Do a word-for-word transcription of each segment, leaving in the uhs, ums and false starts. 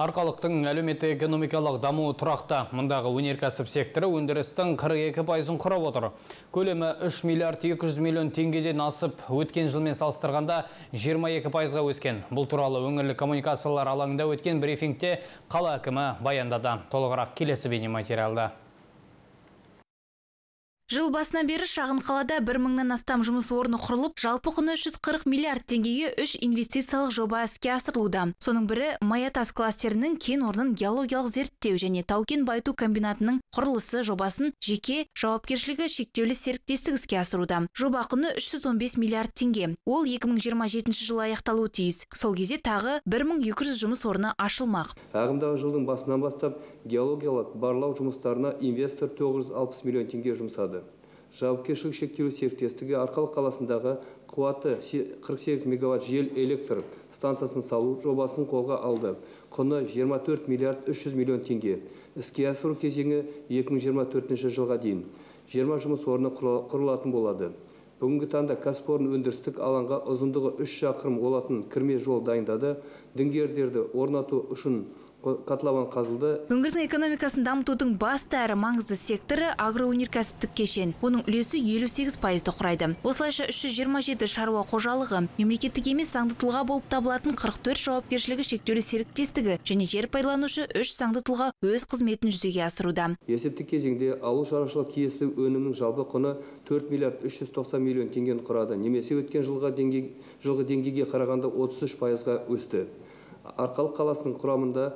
Арқалықтың әлеуметтік-экономикалық дамуы тұрақты. Мұндағы өнеркәсіп секторы өндірістің қырық екі пайызын құрап отыр. Көлемі үш миллиард екі жүз миллион теңгеден асып, өткен жылмен салыстырғанда жиырма екі пайызға өскен. Бұл туралы өңірлік коммуникациялар алаңында өткен брифингте қала әкімі баяндады. Толығырақ келесі бейнематериалда. Жыл басынан бері шағын қалада бір мыңнан астам жұмыс орны құрылып, жалпы құны үш жүз қырық миллиард теңгеге үш инвестициялық жоба іске асырылуда. Соның бірі Маятас кластерінің кен орнын геологиялық зерттеу және тау-кен байту комбинатының құрылысы жобасын жеке жауапкершілігі шектеулі серіктестік іске асыруда. Жоба құны үш жүз он бес миллиард теңге. Ол екі мың жиырма жетінші жылы аяқталуы тиіс. Сол кезде тағы бір мың екі жүз жұмыс орны ашылмақ. Ағымдағы жылдың басынан бастап геологиялық барлау жұмыстарына инвестор тоғыз жүз алпыс миллион теңге жұмсады. Жауапкершілік шектеулі серіктестігі Арқалық қаласындағы қуаты қырық сегіз мегаватт жел электр станциясын салу жобасын қолға алды. Құны жиырма төрт миллиард үш жүз миллион теңге. Іске асыру кезеңі екі мың жиырма төртінші жылға дейін. жиырма жұмыс орны құрылатын болады. Бүгінгі таңда кәсіпорын өндірістік алаңға ұзындығы үш шақырым болатын кірме жол дайындады, діңгердерді орнату үшін котлован қазылды. Өңірдің экономикасын дамытудың басты әрі маңызды секторы агроөнеркәсіптік кешен. Оның үлесі елу сегіз пайызды құрайды. Осылайша үш жүз жиырма жеті шаруа қожалығы, мемлекеттік емес заңды тұлға болып табылатын қырық төрт жауапкершілігі шектеулі серіктестігі және жер пайдаланушы үш заңды тұлға өз қызметін жүзеге асыруда. Есептік кезеңде ауыл шаруашылық тиесілі өнімнің жалпы құны төрт миллиард үш жүз тоқсан миллион теңгені құрады, немесе өткен жылғы жылғы деңгейге қарағанда отыз үш пайызға өсті. Арқалық қаласының құрамында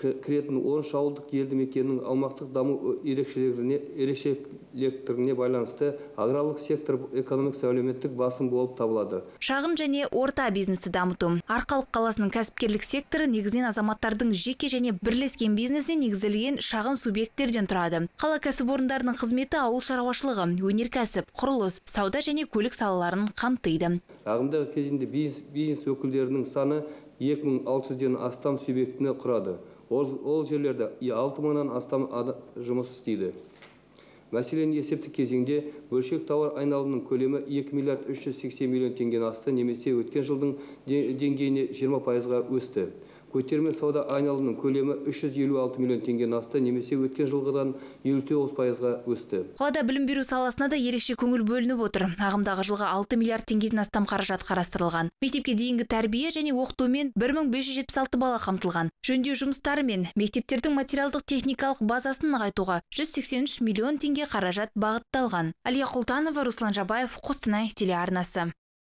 кіретін он үш ауылдық елді мекеннің аумақтық даму ерекшеліктеріне байланысты аграрлық сектор экономикасы әлеуметтік басым болып табылады. Шағын және орта бизнесті дамыту. Арқалық қаласының кәсіпкерлік секторы негізінен азаматтардың жеке және бірлескен бизнесіне негізделген шағын субъекттерден тұрады. Қала кәсіпорындарының қызметі ауыл шаруашылығы, өнеркәсіп, құрылыс, сауда және көлік салаларын қамтиды. Ағымдағы кезеңде бизнес өкілдерінің саны екі мың алты жүзден астам субъектіні құрады. Ол жерлерде алты мыңнан астам жұмыс істейді. Мәселен, есептік кезеңде бөлшек тауар айналымының көлемі екі миллиард үш жүз сексен миллион теңгені асты, немесе өткен жылдың деңгейіне жиырма пайызға өсті. Көтерме сауда айналымының көлемі үш жүз елу алты миллион теңгені асты, немесе өткен жылғыдан елу тоғыз пайызға өсті. Қалада білім беру саласына да ерекше көңіл бөлініп отыр. Ағымдағы жылға алты миллиард теңгеден астам қаражат қарастырылған. Мектепке дейінгі тәрбие және оқытумен бір мың бес жүз жетпіс алты бала қамтылған. Жөндеу жұмыстары мен мектептердің материалдық техникалық базасын нығайтуға жүз сексен үш миллион теңге қаражат бағытталған. Алия Құлтанова, Руслан Жабаев, Қостанай телеарнасы.